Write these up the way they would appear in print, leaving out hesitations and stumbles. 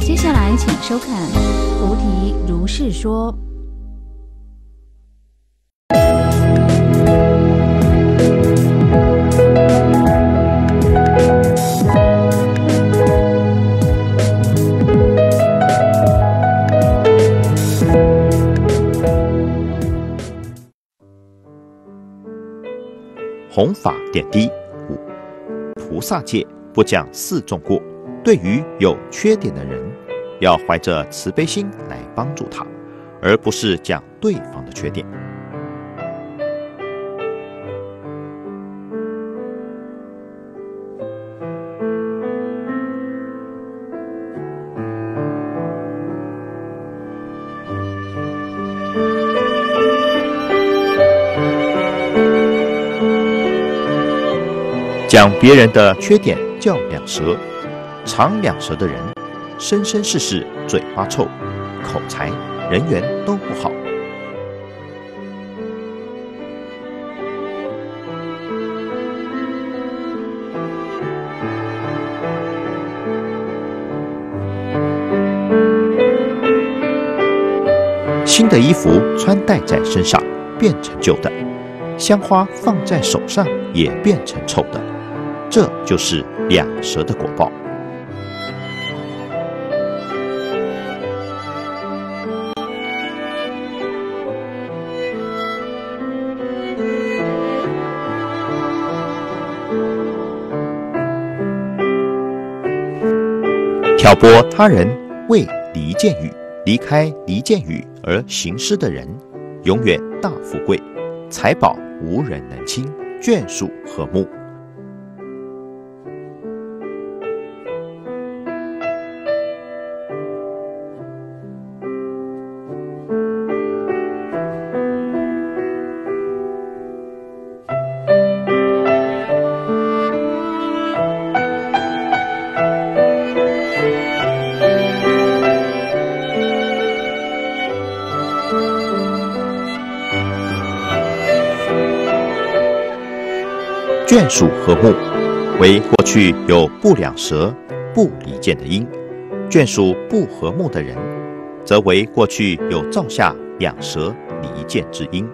接下来请收看胡题如是说。弘法点滴五，菩萨戒不讲四重过。对于有缺点的人，要怀着慈悲心来帮助他，而不是讲对方的缺点。讲别人的缺点叫两舌，常两舌的人，生生世世嘴巴臭，口才、人缘都不好。新的衣服穿戴在身上变成旧的，香花放在手上也变成臭的。这就是两舌的果报。挑拨他人为离间语，离开离间语而行施的人，永远大富贵，财宝无人能侵，眷属和睦。眷属和睦为过去有不两舌、不离间的因；眷属不和睦的人，则为过去有造下两舌、离间之因。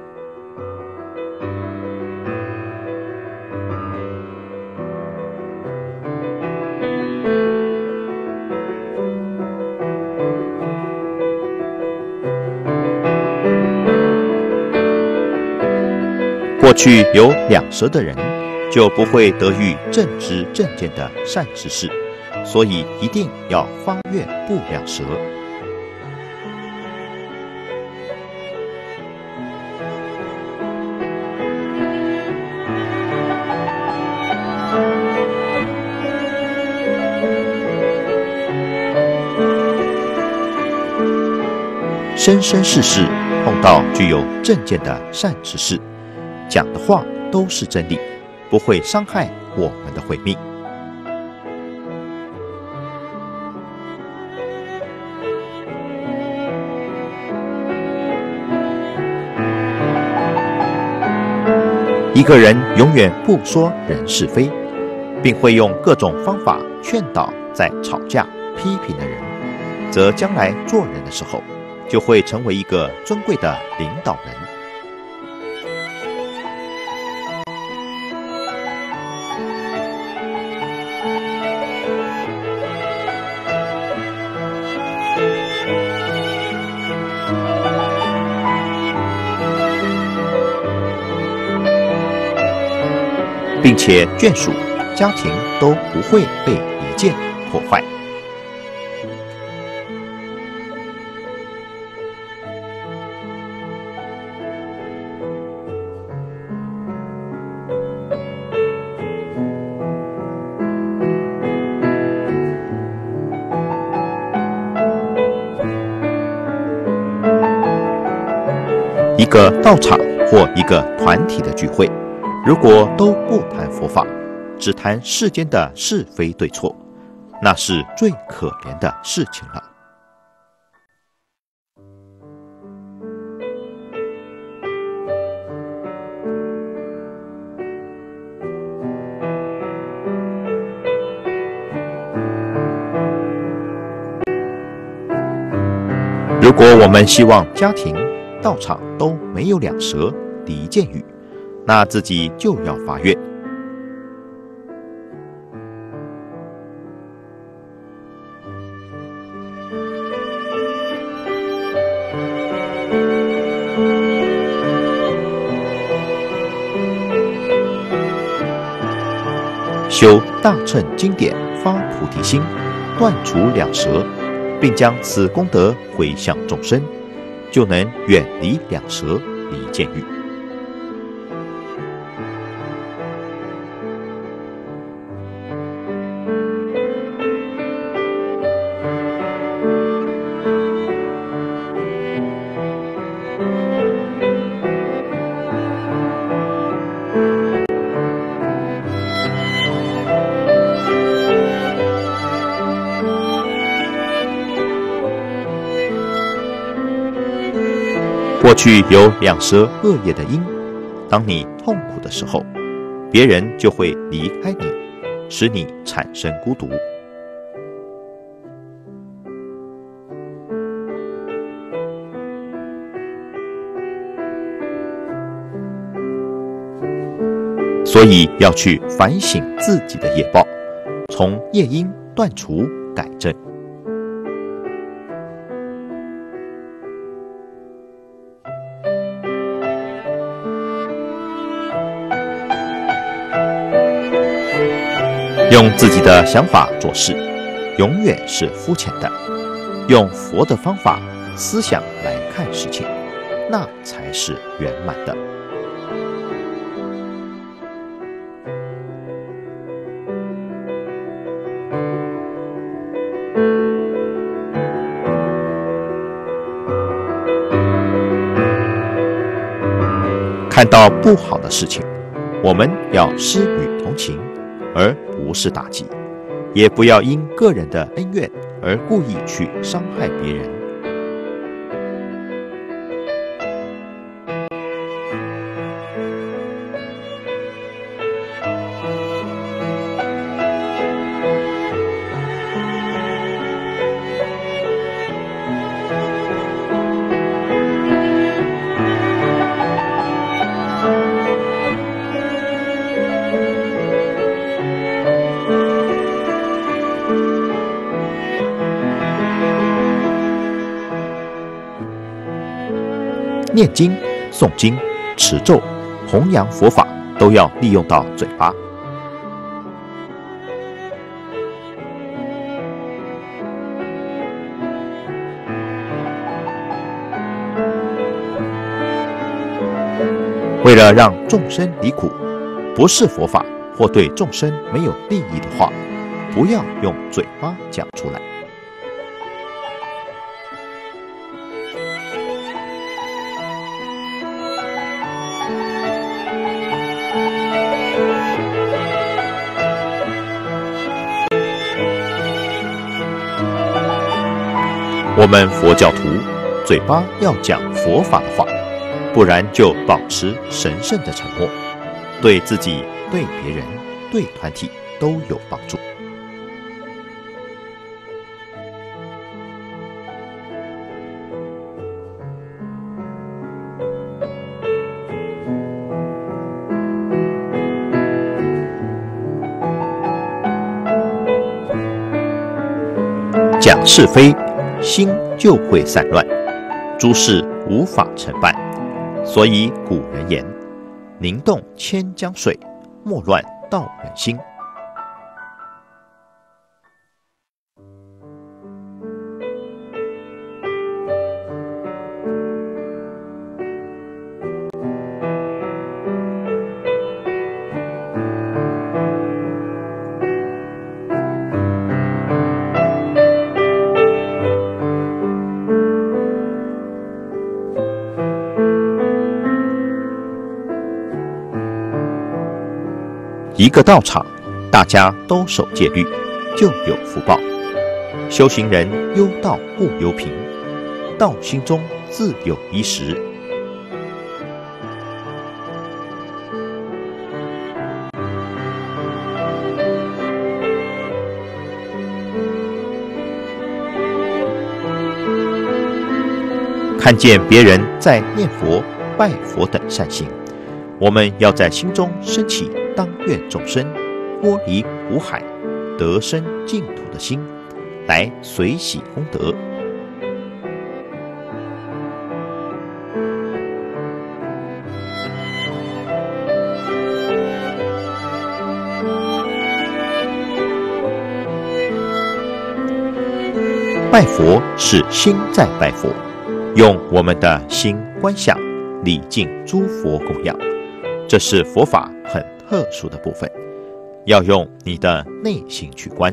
过去有两舌的人，就不会得遇正知正见的善知识，所以一定要方越不两舌。生生世世碰到具有正见的善知识，讲的话都是真理，不会伤害我们的慧命。一个人永远不说人是非，并会用各种方法劝导在吵架批评的人，则将来做人的时候，就会成为一个尊贵的领导人。并且眷属、家庭都不会被离间破坏。一个道场或一个团体的聚会，如果都不谈佛法，只谈世间的是非对错，那是最可怜的事情了。如果我们希望家庭、道场都没有两舌、离间语，那自己就要发愿。修大乘经典，发菩提心，断除两舌，并将此功德回向众生，就能远离两舌、离间语。过去有两舌恶业的因，当你痛苦的时候，别人就会离开你，使你产生孤独。所以要去反省自己的业报，从业因断除改正。用自己的想法做事，永远是肤浅的；用佛的方法、思想来看事情，那才是圆满的。看到不好的事情，我们要施予同情，而不是打击，也不要因个人的恩怨而故意去伤害别人。念经、诵经、持咒、弘扬佛法，都要利用到嘴巴。为了让众生离苦，不是佛法或对众生没有利益的话，不要用嘴巴讲出来。我们佛教徒嘴巴要讲佛法的话，不然就保持神圣的沉默，对自己、对别人、对团体都有帮助。讲是非，心就会散乱，诸事无法成办。所以古人言：“宁动千江水，莫乱道人心。”一个道场，大家都守戒律，就有福报。修行人忧道不忧贫，道心中自有衣食。看见别人在念佛、拜佛等善行，我们要在心中升起当愿众生脱离苦海、得生净土的心，来随喜功德。拜佛是心在拜佛，用我们的心观想礼敬诸佛供养，这是佛法很特殊的部分，要用你的内心去观。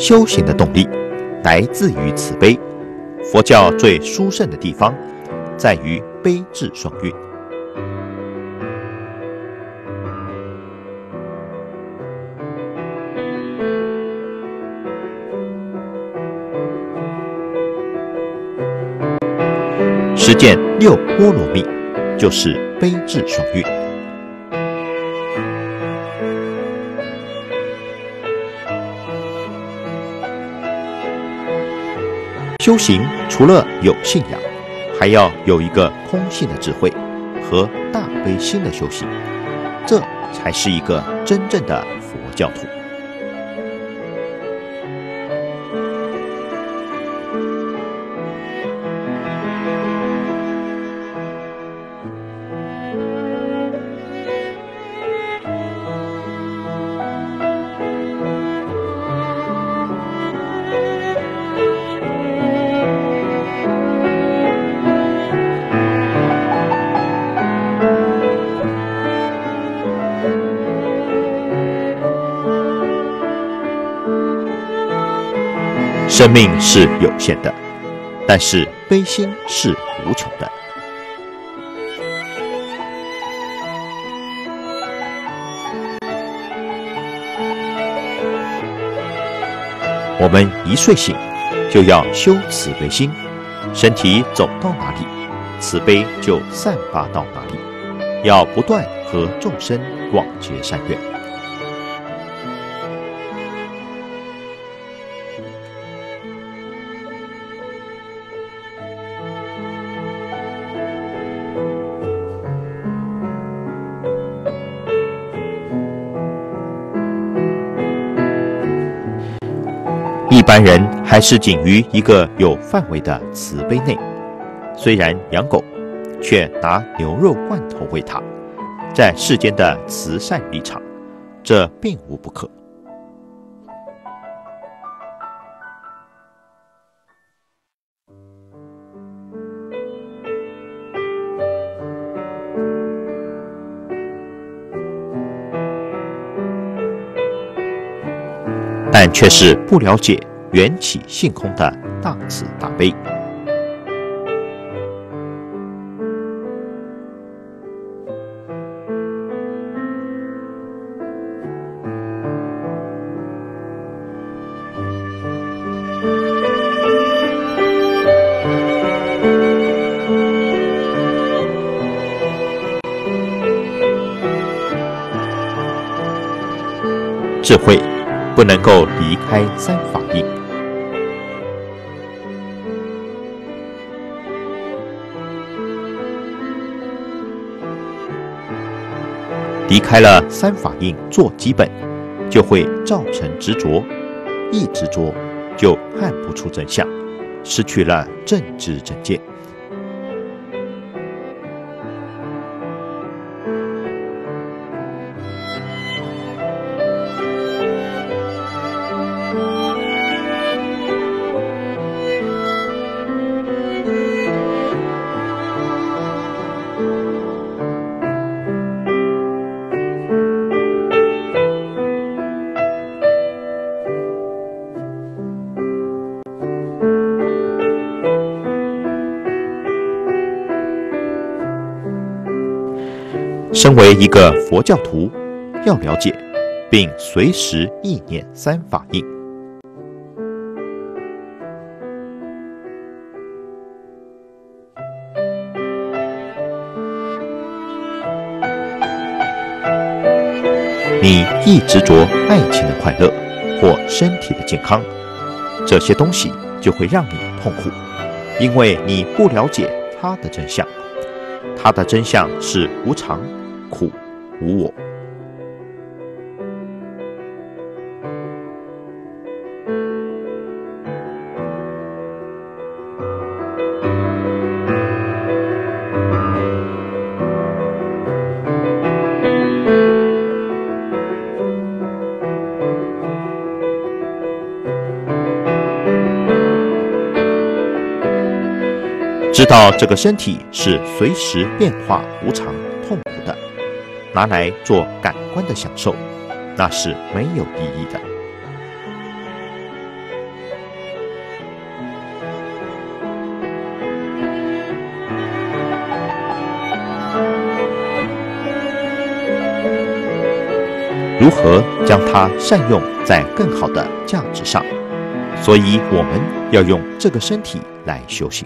修行的动力来自于慈悲，佛教最殊胜的地方在于悲智双运。实践六波罗蜜就是悲智双运。修行除了有信仰，还要有一个空性的智慧和大悲心的修行，这才是一个真正的佛教徒。生命是有限的，但是悲心是无穷的。我们一睡醒就要修慈悲心，身体走到哪里，慈悲就散发到哪里，要不断和众生广结善缘。一般人还是仅于一个有范围的慈悲内，虽然养狗，却拿牛肉罐头喂它，在世间的慈善立场，这并无不可。但却是不了解缘起性空的大慈大悲。智慧不能够离开三法印，离开了三法印做基本，就会造成执着，一执着就看不出真相，失去了正知正见。身为一个佛教徒，要了解并随时意念三法印。你一执着爱情的快乐或身体的健康，这些东西就会让你痛苦，因为你不了解它的真相。它的真相是无常、苦、无我。知道这个身体是随时变化无常、痛苦的，拿来做感官的享受，那是没有意义的。如何将它善用在更好的价值上？所以我们要用这个身体来修行。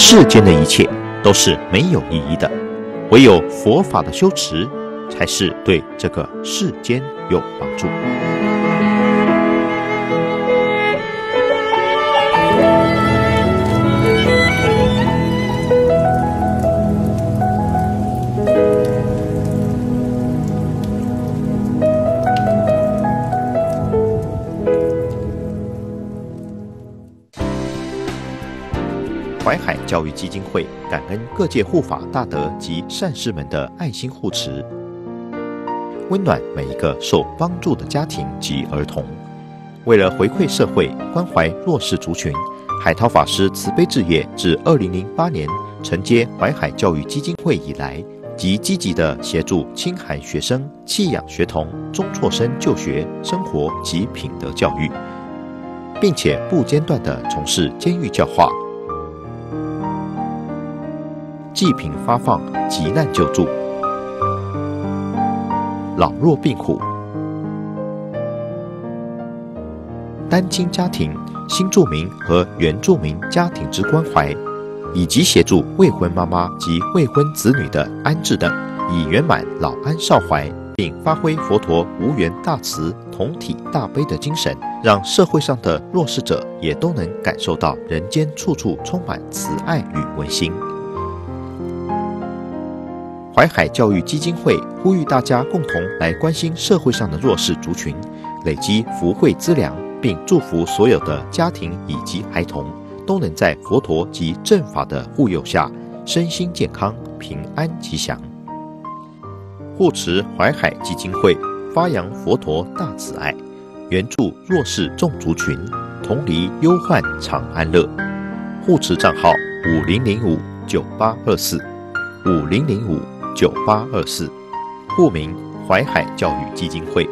世间的一切都是没有意义的，唯有佛法的修持，才是对这个世间有帮助。淮海教育基金会感恩各界护法大德及善士们的爱心护持，温暖每一个受帮助的家庭及儿童。为了回馈社会、关怀弱势族群，海涛法师慈悲置业自2008年承接淮海教育基金会以来，即积极地协助清寒学生、弃养学童、中辍生就学、生活及品德教育，并且不间断地从事监狱教化、济贫发放、急难救助、老弱病苦、单亲家庭、新住民和原住民家庭之关怀，以及协助未婚妈妈及未婚子女的安置等，以圆满老安少怀，并发挥佛陀无缘大慈、同体大悲的精神，让社会上的弱势者也都能感受到人间处处充满慈爱与温馨。淮海教育基金会呼吁大家共同来关心社会上的弱势族群，累积福慧资粮，并祝福所有的家庭以及孩童都能在佛陀及正法的护佑下，身心健康、平安吉祥。护持淮海基金会发扬佛陀大慈爱，援助弱势众族群，同离忧患常安乐。护持账号50059824，50059824，户名淮海教育基金会。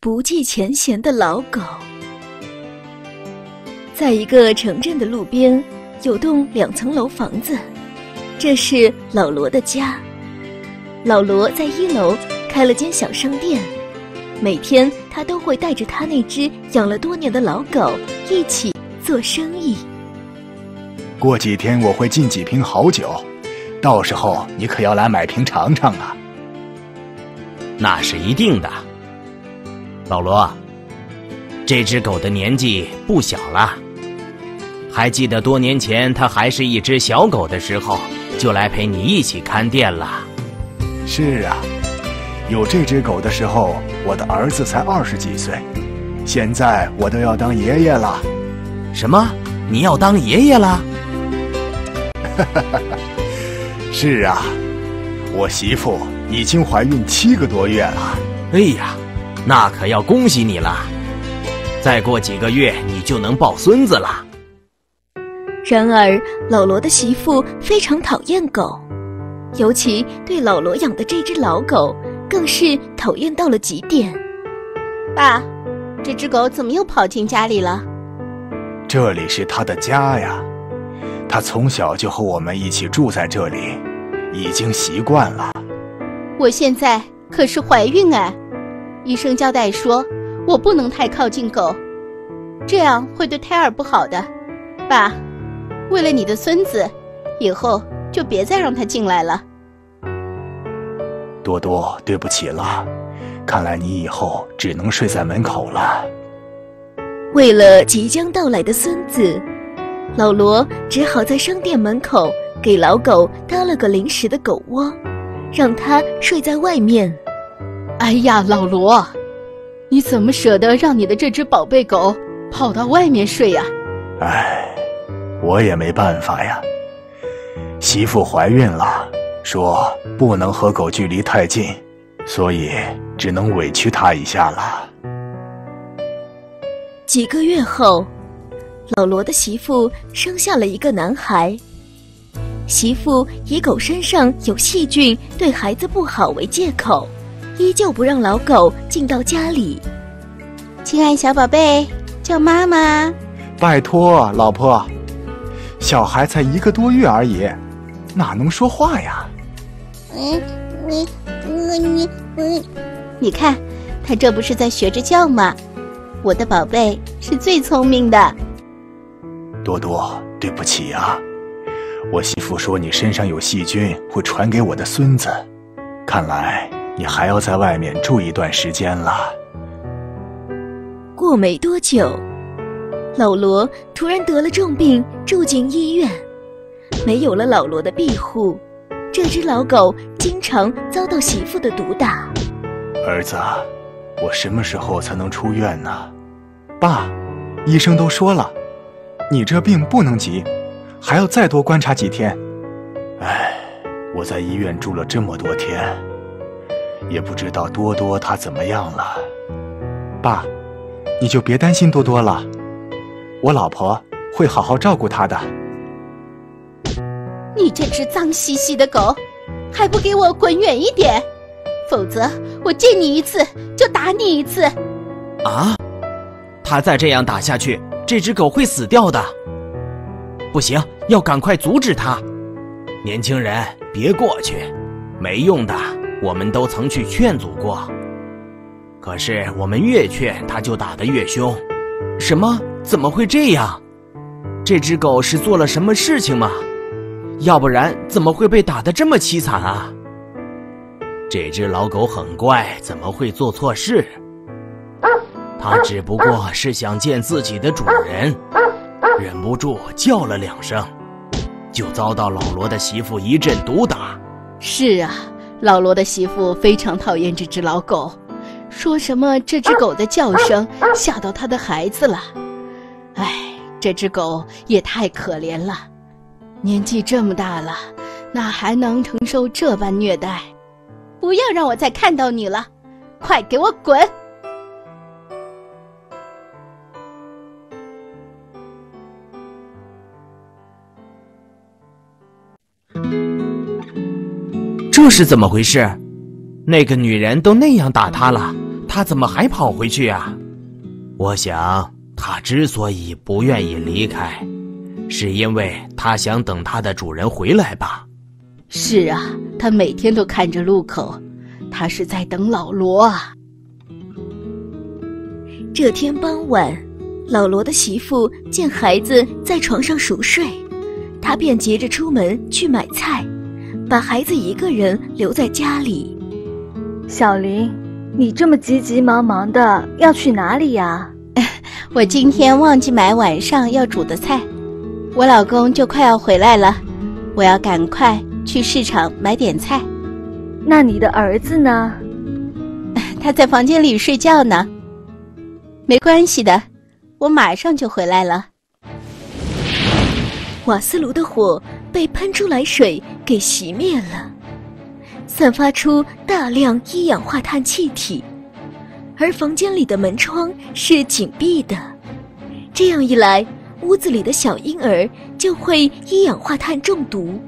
不计前嫌的老狗在一个城镇的路边，有栋2层楼房子，这是老罗的家。老罗在1楼开了间小商店，每天他都会带着他那只养了多年的老狗一起做生意。过几天我会进几瓶好酒，到时候你可要来买瓶尝尝啊。那是一定的。老罗，这只狗的年纪不小了。 还记得多年前，它还是一只小狗的时候，就来陪你一起看店了。是啊，有这只狗的时候，我的儿子才20几岁，现在我都要当爷爷了。什么？你要当爷爷了？是啊，我媳妇已经怀孕7个多月了。哎呀，那可要恭喜你了！再过几个月，你就能抱孙子了。 然而，老罗的媳妇非常讨厌狗，尤其对老罗养的这只老狗更是讨厌到了极点。爸，这只狗怎么又跑进家里了？这里是它的家呀，它从小就和我们一起住在这里，已经习惯了。我现在可是怀孕哎，医生交代说我不能太靠近狗，这样会对胎儿不好的。爸。 为了你的孙子，以后就别再让他进来了。多多，对不起了，看来你以后只能睡在门口了。为了即将到来的孙子，老罗只好在商店门口给老狗搭了个临时的狗窝，让它睡在外面。哎呀，老罗，你怎么舍得让你的这只宝贝狗跑到外面睡呀？哎。 我也没办法呀，媳妇怀孕了，说不能和狗距离太近，所以只能委屈她一下了。几个月后，老罗的媳妇生下了一个男孩。媳妇以狗身上有细菌对孩子不好为借口，依旧不让老狗进到家里。亲爱小宝贝，叫妈妈。拜托，老婆。 小孩才1个多月而已，哪能说话呀？你看，他这不是在学着叫吗？我的宝贝是最聪明的。多多，对不起啊，我媳妇说你身上有细菌会传给我的孙子，看来你还要在外面住一段时间了。过没多久。 老罗突然得了重病，住进医院。没有了老罗的庇护，这只老狗经常遭到媳妇的毒打。儿子，我什么时候才能出院呢？爸，医生都说了，你这病不能急，还要再多观察几天。哎，我在医院住了这么多天，也不知道多多他怎么样了。爸，你就别担心多多了。 我老婆会好好照顾她的。你这只脏兮兮的狗，还不给我滚远一点，否则我见你一次就打你一次！啊！他再这样打下去，这只狗会死掉的。不行，要赶快阻止他！年轻人，别过去，没用的。我们都曾去劝阻过，可是我们越劝，他就打得越凶。什么？ 怎么会这样？这只狗是做了什么事情吗？要不然怎么会被打得这么凄惨啊？这只老狗很乖，怎么会做错事？它只不过是想见自己的主人，忍不住叫了2声，就遭到老罗的媳妇一阵毒打。是啊，老罗的媳妇非常讨厌这只老狗，说什么这只狗的叫声吓到他的孩子了。 哎，这只狗也太可怜了，年纪这么大了，哪还能承受这般虐待？不要让我再看到你了，快给我滚！这是怎么回事？那个女人都那样打他了，他怎么还跑回去啊？我想。它之所以不愿意离开，是因为它想等它的主人回来吧？是啊，它每天都看着路口，它是在等老罗啊。这天傍晚，老罗的媳妇见孩子在床上熟睡，她便急着出门去买菜，把孩子一个人留在家里。小林，你这么急急忙忙的要去哪里呀？我今天忘记买晚上要煮的菜，我老公就快要回来了，我要赶快去市场买点菜。那你的儿子呢？他在房间里睡觉呢。没关系的，我马上就回来了。瓦斯炉的火被喷出来水给熄灭了，散发出大量一氧化碳气体，而房间里的门窗是紧闭的，这样一来，屋子里的小婴儿就会一氧化碳中毒。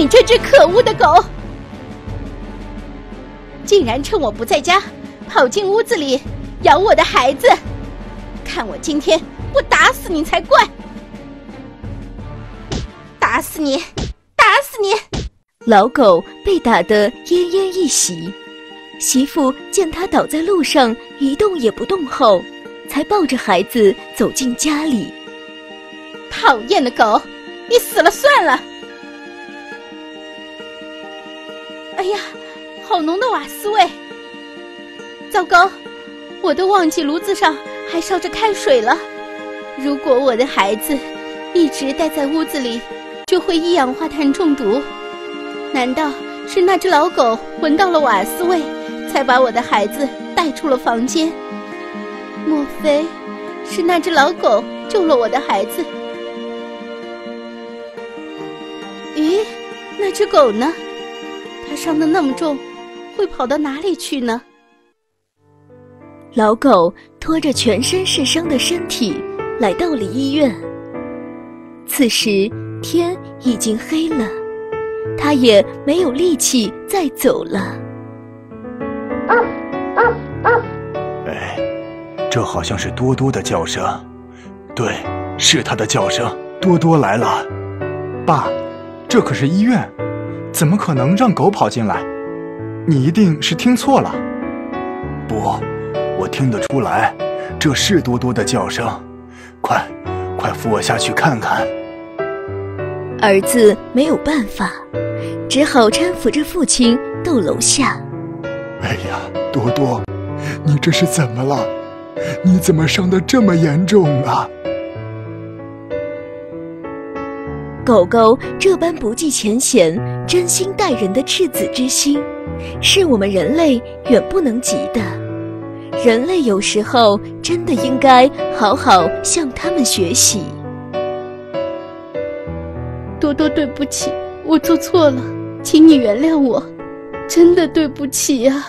你这只可恶的狗，竟然趁我不在家跑进屋子里咬我的孩子，看我今天不打死你才怪！打死你，打死你！老狗被打得奄奄一息，媳妇见他倒在路上一动也不动后，才抱着孩子走进家里。讨厌的狗，你死了算了！哎呀，好浓的瓦斯味！糟糕，我都忘记炉子上还烧着开水了。如果我的孩子一直待在屋子里，就会一氧化碳中毒。难道是那只老狗闻到了瓦斯味，才把我的孩子带出了房间？莫非是那只老狗救了我的孩子？咦，那只狗呢？它伤得那么重，会跑到哪里去呢？老狗拖着全身是伤的身体来到了医院。此时天已经黑了，它也没有力气再走了。哎，这好像是多多的叫声。对，是它的叫声。多多来了。爸，这可是医院。怎么可能让狗跑进来？你一定是听错了。不，我听得出来，这是多多的叫声。快，快扶我下去看看。儿子没有办法，只好搀扶着父亲到楼下。哎呀，多多，你这是怎么了？你怎么伤得这么严重啊？狗狗这般不计前嫌、真心待人的赤子之心，是我们人类远不能及的。人类有时候真的应该好好向他们学习。多多，对不起，我做错了，请你原谅我，真的对不起呀。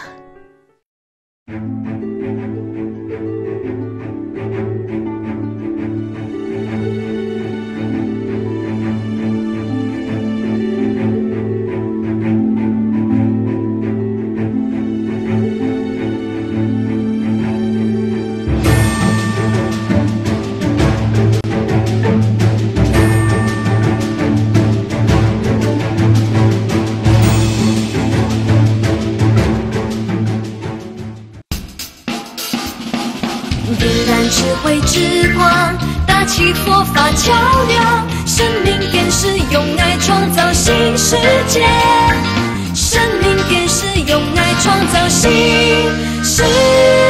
佛法桥梁，生命电视用爱创造新世界，生命电视用爱创造新世界。